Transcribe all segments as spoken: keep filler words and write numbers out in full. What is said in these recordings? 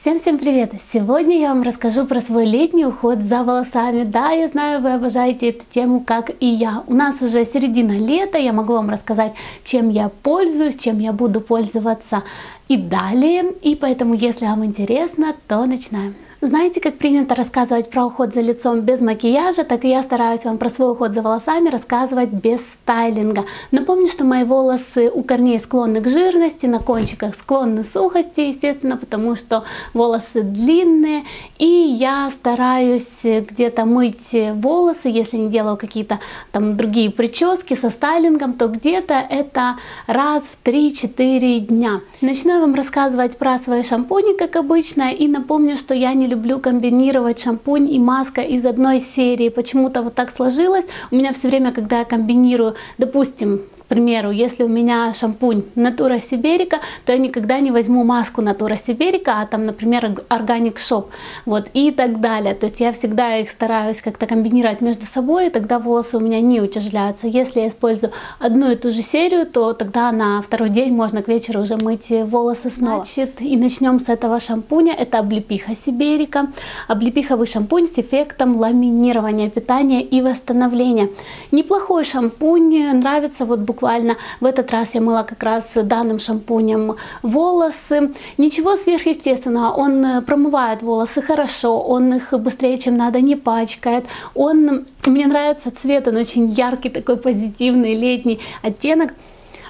Всем-всем привет! Сегодня я вам расскажу про свой летний уход за волосами. Да, я знаю, вы обожаете эту тему, как и я. У нас уже середина лета, я могу вам рассказать, чем я пользуюсь, чем я буду пользоваться и далее. И поэтому, если вам интересно, то начинаем. Знаете, как принято рассказывать про уход за лицом без макияжа, так и я стараюсь вам про свой уход за волосами рассказывать без стайлинга. Напомню, что мои волосы у корней склонны к жирности, на кончиках склонны к сухости, естественно, потому что волосы длинные. И я стараюсь где-то мыть волосы, если не делаю какие-то там другие прически со стайлингом, то где-то это раз в три-четыре дня. Начну я вам рассказывать про свои шампуни, как обычно, и напомню, что я не люблю комбинировать шампунь и маска из одной серии. Почему-то вот так сложилось. У меня все время, когда я комбинирую, допустим, к примеру, если у меня шампунь Natura Siberica, то я никогда не возьму маску Natura Siberica, а там, например, Organic Shop, вот, и так далее. То есть я всегда их стараюсь как-то комбинировать между собой, и тогда волосы у меня не утяжеляются. Если я использую одну и ту же серию, то тогда на второй день можно к вечеру уже мыть волосы снова. Значит, и начнем с этого шампуня. Это облепиха Сиберика. Облепиховый шампунь с эффектом ламинирования, питания и восстановления. Неплохой шампунь, нравится вот буквально. Буквально в этот раз я мыла как раз данным шампунем волосы. Ничего сверхъестественного, он промывает волосы хорошо, он их быстрее, чем надо, не пачкает. Он, мне нравится цвет, он очень яркий, такой позитивный летний оттенок.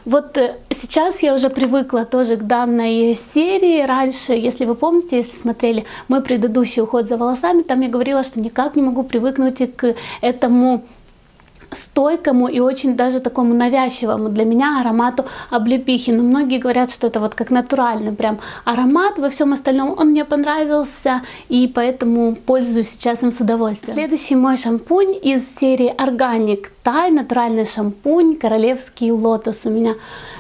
Вот сейчас я уже привыкла тоже к данной серии. Раньше, если вы помните, если смотрели мой предыдущий уход за волосами, там я говорила, что никак не могу привыкнуть к этому стойкому и очень даже такому навязчивому для меня аромату облепихи. Но многие говорят, что это вот как натуральный прям аромат. Во всем остальном он мне понравился, и поэтому пользуюсь сейчас им с удовольствием. Следующий мой шампунь из серии Organic Тай, натуральный шампунь Королевский лотос. У меня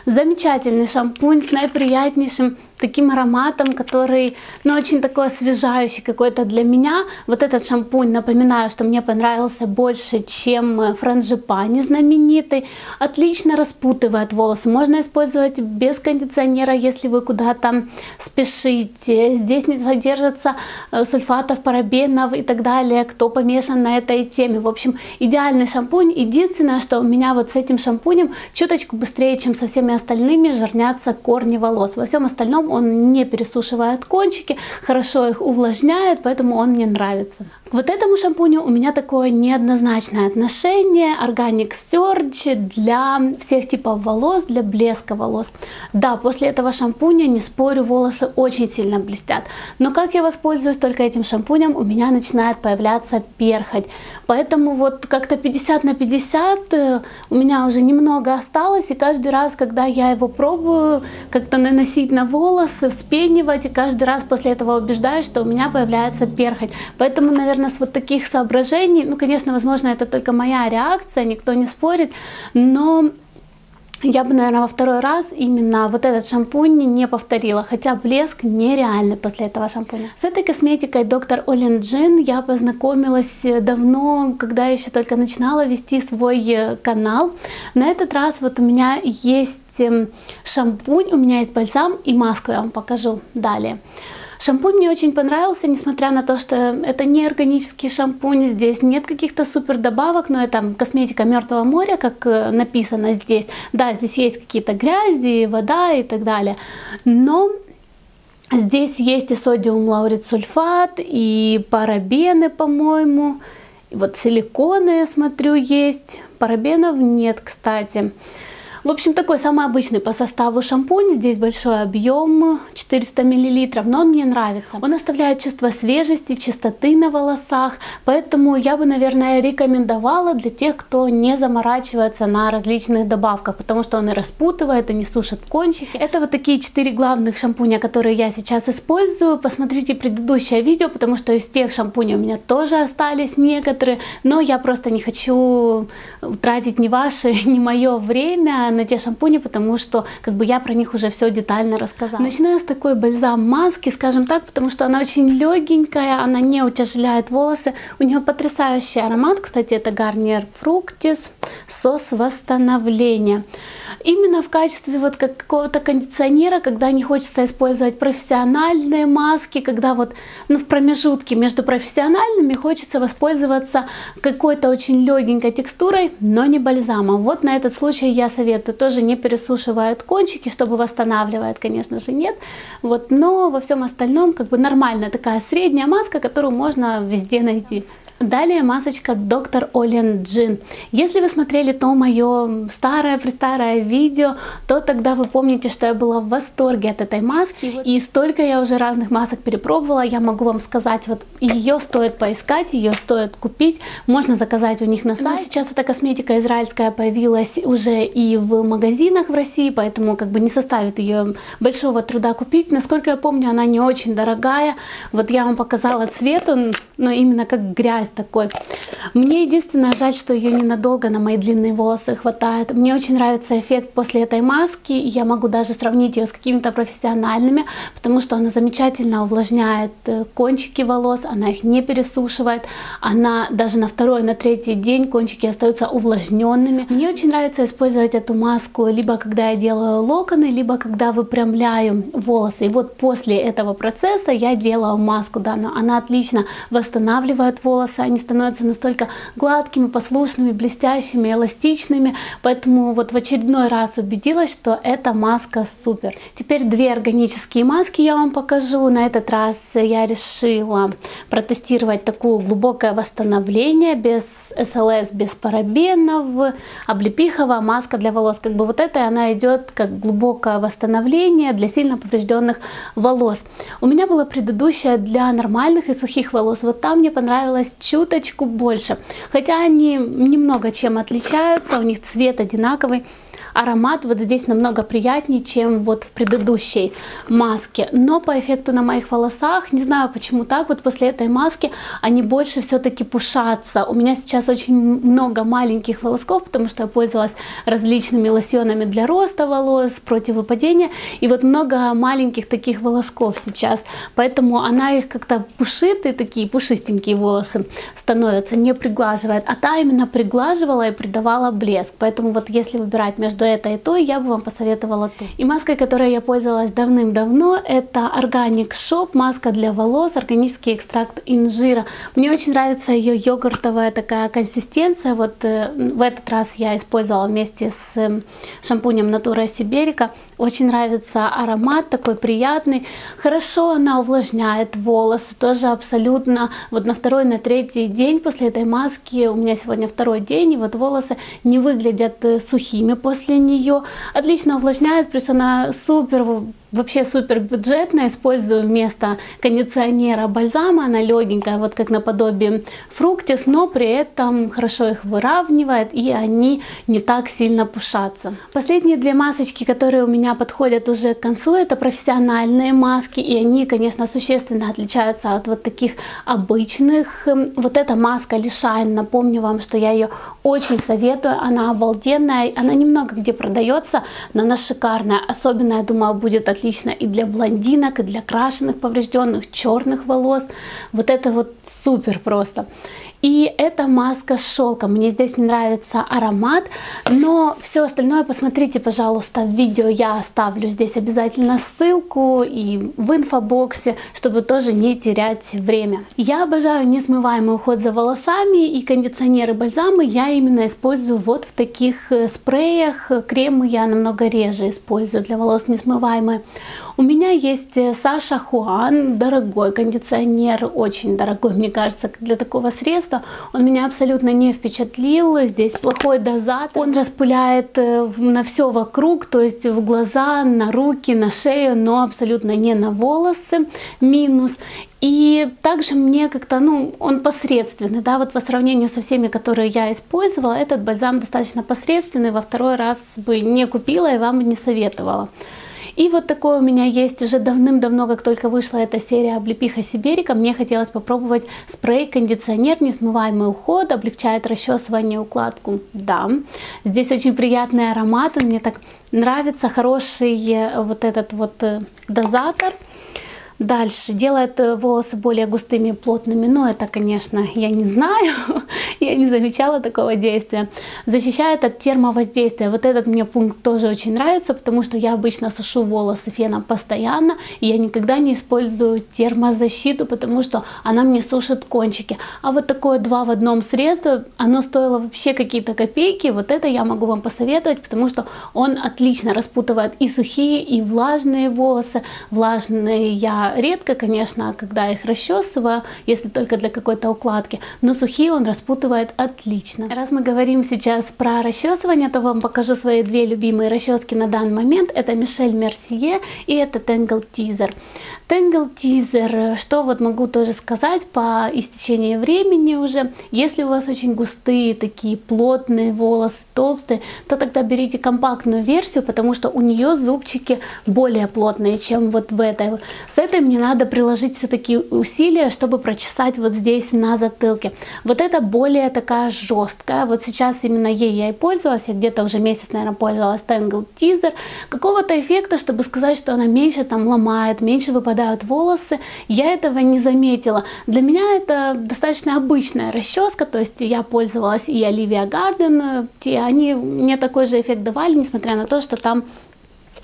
замечательный шампунь с наиприятнейшим таким ароматом, который, ну, очень такой освежающий какой-то для меня. Вот этот шампунь, напоминаю, что мне понравился больше, чем франжипани знаменитый. Отлично распутывает волосы. Можно использовать без кондиционера, если вы куда-то спешите. Здесь не содержится сульфатов, парабенов и так далее, кто помешан на этой теме. В общем, идеальный шампунь. Единственное, что у меня вот с этим шампунем чуточку быстрее, чем со всеми остальными, жирнятся корни волос. Во всем остальном он не пересушивает кончики, хорошо их увлажняет, поэтому он мне нравится. К вот этому шампуню у меня такое неоднозначное отношение. Organic Surge для всех типов волос, для блеска волос. Да, после этого шампуня, не спорю, волосы очень сильно блестят. Но как я воспользуюсь только этим шампунем, у меня начинает появляться перхоть. Поэтому вот как-то пятьдесят на пятьдесят у меня уже немного осталось. И каждый раз, когда я его пробую как-то наносить на волосы, вспенивать, и каждый раз после этого убеждаюсь, что у меня появляется перхоть. Поэтому, наверное, с вот таких соображений, ну, конечно, возможно, это только моя реакция, никто не спорит, но я бы, наверное, во второй раз именно вот этот шампунь не повторила, хотя блеск нереальный после этого шампуня. С этой косметикой Доктор Олин Джин я познакомилась давно, когда еще только начинала вести свой канал. На этот раз вот у меня есть шампунь, у меня есть бальзам и маску, я вам покажу далее. Шампунь мне очень понравился, несмотря на то, что это не органический шампунь, здесь нет каких-то супер добавок, но это косметика Мертвого моря, как написано здесь. Да, здесь есть какие-то грязи, вода и так далее, но здесь есть и содиум лаурит-сульфат, и парабены, по-моему, вот силиконы, я смотрю, есть, парабенов нет, кстати. В общем, такой самый обычный по составу шампунь. Здесь большой объем, четыреста миллилитров, но он мне нравится. Он оставляет чувство свежести, чистоты на волосах, поэтому я бы, наверное, рекомендовала для тех, кто не заморачивается на различных добавках, потому что он и распутывает, и не сушит кончики. Это вот такие четыре главных шампуня, которые я сейчас использую. Посмотрите предыдущее видео, потому что из тех шампуней у меня тоже остались некоторые, но я просто не хочу тратить ни ваше, ни мое время на те шампуни, потому что как бы я про них уже все детально рассказала. Начинаю с такой бальзам маски, скажем так, потому что она очень легенькая, она не утяжеляет волосы, у нее потрясающий аромат, кстати, это Garnier Fructis, сос восстановления. именно в качестве вот как какого-то кондиционера, когда не хочется использовать профессиональные маски, когда вот ну, в промежутке между профессиональными хочется воспользоваться какой-то очень легенькой текстурой, но не бальзамом. Вот на этот случай я советую, тоже не пересушивают кончики, чтобы восстанавливает, конечно же, нет. Вот, но во всем остальном как бы нормальная такая средняя маска, которую можно везде найти. Далее масочка Доктор Олин Джин. Если вы смотрели то мое старое-престарое видео, то тогда вы помните, что я была в восторге от этой маски. И столько я уже разных масок перепробовала. Я могу вам сказать, вот ее стоит поискать, ее стоит купить. Можно заказать у них на сайте. Но сейчас эта косметика израильская появилась уже и в магазинах в России, поэтому как бы не составит ее большого труда купить. Насколько я помню, она не очень дорогая. Вот я вам показала цвет, он, но именно как грязь такой. Мне единственное жаль, что ее ненадолго на мои длинные волосы хватает. Мне очень нравится эффект после этой маски. Я могу даже сравнить ее с какими-то профессиональными, потому что она замечательно увлажняет кончики волос, она их не пересушивает. Она даже на второй, на третий день кончики остаются увлажненными. Мне очень нравится использовать эту маску либо когда я делаю локоны, либо когда выпрямляю волосы. И вот после этого процесса я делаю маску данную. Она отлично восстанавливает волосы, они становятся настолько гладкими, послушными, блестящими, эластичными. Поэтому вот в очередной раз убедилась, что эта маска супер. Теперь две органические маски я вам покажу. На этот раз я решила протестировать такое глубокое восстановление без эс эл эс, без парабенов. Облепиховая маска для волос. Как бы вот эта она идет как глубокое восстановление для сильно поврежденных волос. У меня была предыдущая для нормальных и сухих волос. Вот там мне понравилась чуточку больше, хотя они немного чем отличаются, у них цвет одинаковый, аромат вот здесь намного приятнее, чем вот в предыдущей маске, но по эффекту на моих волосах, не знаю почему так, вот после этой маски они больше все-таки пушатся. У меня сейчас очень много маленьких волосков, потому что я пользовалась различными лосьонами для роста волос, противопадения, и вот много маленьких таких волосков сейчас, поэтому она их как-то пушит, и такие пушистенькие волосы становятся, не приглаживает, а та именно приглаживала и придавала блеск, поэтому вот если выбирать между до этой и той, я бы вам посоветовала ту. И маской, которой я пользовалась давным-давно, это Organic Shop, маска для волос, органический экстракт инжира. Мне очень нравится ее йогуртовая такая консистенция. Вот э, в этот раз я использовала вместе с э, шампунем Natura Siberica. Очень нравится аромат, такой приятный. Хорошо она увлажняет волосы, тоже абсолютно. Вот на второй, на третий день после этой маски, у меня сегодня второй день, и вот волосы не выглядят сухими после нее, отлично увлажняет, плюс она супер, вообще супер бюджетная, использую вместо кондиционера бальзама, она легенькая, вот как наподобие Fructis, но при этом хорошо их выравнивает и они не так сильно пушатся. Последние две масочки, которые у меня подходят уже к концу, это профессиональные маски, и они, конечно, существенно отличаются от вот таких обычных. Вот эта маска LeShine, напомню вам, что я ее очень советую, она обалденная, она немного где продается, но она шикарная, особенно, я думаю, будет отлично и для блондинок, и для крашеных, поврежденных, черных волос. Вот это вот супер просто. И это маска с шелком. Мне здесь не нравится аромат, но все остальное посмотрите, пожалуйста, в видео. Я оставлю здесь обязательно ссылку и в инфобоксе, чтобы тоже не терять время. Я обожаю несмываемый уход за волосами, и кондиционеры, бальзамы я именно использую вот в таких спреях. Кремы я намного реже использую для волос несмываемые. У меня есть Саша Хуан, дорогой кондиционер, очень дорогой, мне кажется, для такого средства. Он меня абсолютно не впечатлил, здесь плохой дозатор, он распыляет на все вокруг, то есть в глаза, на руки, на шею, но абсолютно не на волосы, минус. И также мне как-то, ну, он посредственный, да, вот по сравнению со всеми, которые я использовала, этот бальзам достаточно посредственный, во второй раз бы не купила и вам бы не советовала. И вот такое у меня есть уже давным-давно, как только вышла эта серия «Облепиха Сиберика», мне хотелось попробовать спрей-кондиционер, несмываемый уход, облегчает расчесывание и укладку. Да, здесь очень приятный аромат, он мне так нравится, хороший вот этот вот дозатор. Дальше делает волосы более густыми и плотными, но это, конечно, я не знаю, я не замечала такого действия. Защищает от термовоздействия. Вот этот мне пункт тоже очень нравится, потому что я обычно сушу волосы феном постоянно, и я никогда не использую термозащиту, потому что она мне сушит кончики. А вот такое два в одном средство, оно стоило вообще какие-то копейки, вот это я могу вам посоветовать, потому что он отлично распутывает и сухие, и влажные волосы. Влажные я редко, конечно, когда их расчесываю, если только для какой-то укладки, но сухие он распутывает отлично. Раз мы говорим сейчас про расчесывание, то вам покажу свои две любимые расчески на данный момент. Это Мишель Мерсье и это Tangle Teezer. Tangle Teezer, что вот могу тоже сказать по истечении времени уже, если у вас очень густые, такие плотные волосы, толстые, то тогда берите компактную версию, потому что у нее зубчики более плотные, чем вот в этой. С этой мне надо приложить все-таки усилия, чтобы прочесать вот здесь на затылке. Вот это более такая жесткая. Вот сейчас именно ей я и пользовалась. Я где-то уже месяц, наверное, пользовалась Tangle Teezer. Какого-то эффекта, чтобы сказать, что она меньше там ломает, меньше выпадают волосы, я этого не заметила. Для меня это достаточно обычная расческа. То есть я пользовалась и Оливия Гарден. И они мне такой же эффект давали, несмотря на то, что там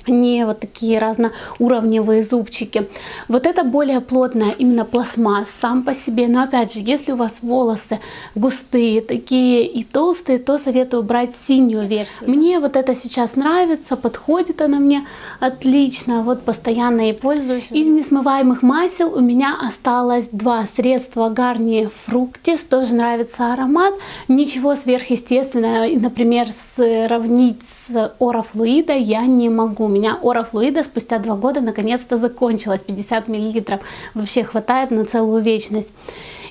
не вот такие разноуровневые зубчики. Вот это более плотная именно пластмасс сам по себе. Но опять же, если у вас волосы густые, такие и толстые, то советую брать синюю версию. Мне вот это сейчас нравится, подходит она мне отлично. Вот постоянно ей пользуюсь. Из несмываемых масел у меня осталось два средства Garnier Fructis. Тоже нравится аромат. Ничего сверхъестественного, например, сравнить с Oro Fluido я не могу. У меня Oro Fluido спустя два года наконец-то закончилась, пятьдесят миллилитров, вообще хватает на целую вечность.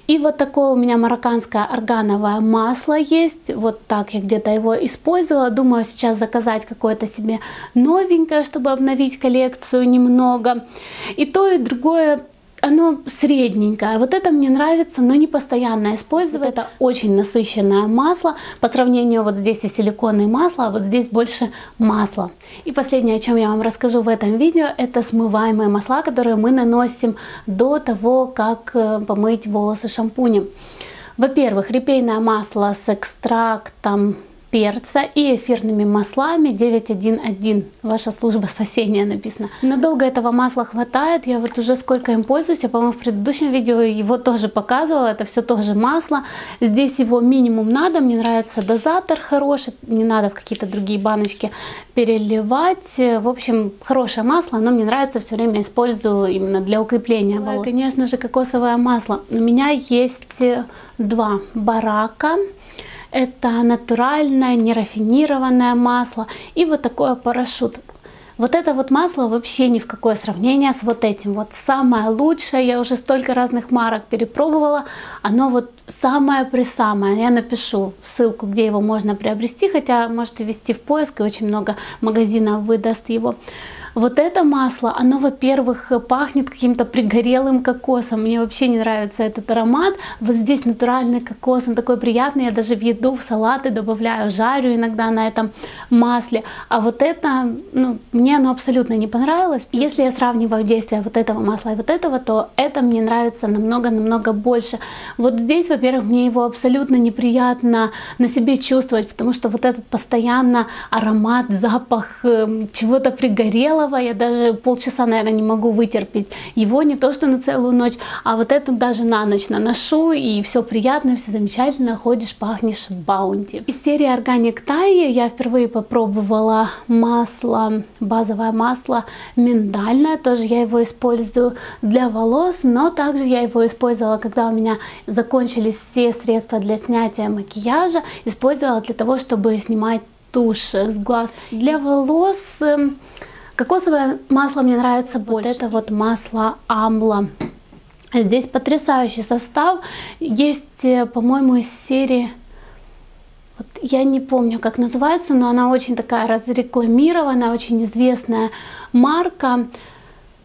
И вот такое у меня марокканское органовое масло есть, вот так я где-то его использовала, думаю сейчас заказать какое-то себе новенькое, чтобы обновить коллекцию немного. И то, и другое. Оно средненькое, вот это мне нравится, но не постоянно использовать. Это очень насыщенное масло, по сравнению вот здесь и силиконное масло, а вот здесь больше масла. И последнее, о чем я вам расскажу в этом видео, это смываемые масла, которые мы наносим до того, как помыть волосы шампунем. Во-первых, репейное масло с экстрактом перца и эфирными маслами девять один один. Ваша служба спасения написано. Надолго этого масла хватает. Я вот уже сколько им пользуюсь. Я, по-моему, в предыдущем видео его тоже показывала. Это все тоже масло. Здесь его минимум надо. Мне нравится дозатор хороший. Не надо в какие-то другие баночки переливать. В общем, хорошее масло. Оно мне нравится. Все время использую именно для укрепления волос. Конечно же, кокосовое масло. У меня есть два барака. Это натуральное, нерафинированное масло и вот такое парашют. Вот это вот масло вообще ни в какое сравнение с вот этим. Вот самое лучшее, я уже столько разных марок перепробовала, оно вот самое-пресамое. Я напишу ссылку, где его можно приобрести, хотя можете ввести в поиск, и очень много магазинов выдаст его. Вот это масло, оно, во-первых, пахнет каким-то пригорелым кокосом. Мне вообще не нравится этот аромат. Вот здесь натуральный кокос, он такой приятный. Я даже в еду, в салаты добавляю, жарю иногда на этом масле. А вот это, ну, мне оно абсолютно не понравилось. Если я сравниваю действие вот этого масла и вот этого, то это мне нравится намного-намного больше. Вот здесь, во-первых, мне его абсолютно неприятно на себе чувствовать, потому что вот этот постоянно аромат, запах чего-то пригорелого, я даже полчаса, наверное, не могу вытерпеть его, не то что на целую ночь, а вот это даже на ночь наношу, и все приятно, все замечательно, ходишь, пахнешь баунти. Из серии Organic Thai я впервые попробовала масло, базовое масло миндальное, тоже я его использую для волос, но также я его использовала, когда у меня закончились все средства для снятия макияжа, использовала для того, чтобы снимать тушь с глаз. Для волос кокосовое масло мне нравится больше. Вот это вот масло амла. Здесь потрясающий состав. Есть, по-моему, из серии... Вот я не помню, как называется, но она очень такая разрекламированная, очень известная марка.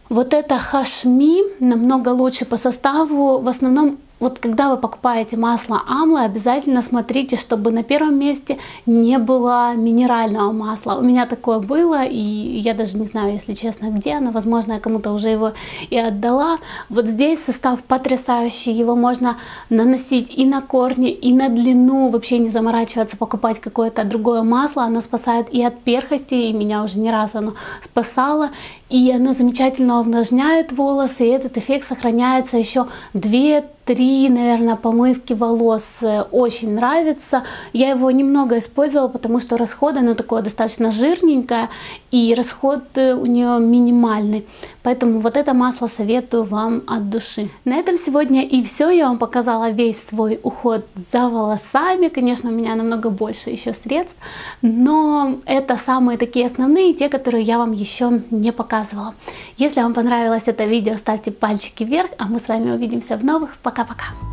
Вот это Хашми, намного лучше по составу. В основном Вот когда вы покупаете масло амлы, обязательно смотрите, чтобы на первом месте не было минерального масла. У меня такое было, и я даже не знаю, если честно, где оно. Возможно, я кому-то уже его и отдала. Вот здесь состав потрясающий. Его можно наносить и на корни, и на длину. Вообще не заморачиваться, покупать какое-то другое масло. Оно спасает и от перхоти, и меня уже не раз оно спасало. И оно замечательно увлажняет волосы, и этот эффект сохраняется еще две-три, наверное, помывки волос. Очень нравится. Я его немного использовала, потому что расходы, оно такое достаточно жирненькое, и расход у нее минимальный. Поэтому вот это масло советую вам от души. На этом сегодня и все. Я вам показала весь свой уход за волосами. Конечно, у меня намного больше еще средств, но это самые такие основные, те, которые я вам еще не показывала. Если вам понравилось это видео, ставьте пальчики вверх, а мы с вами увидимся в новых. Пока-пока!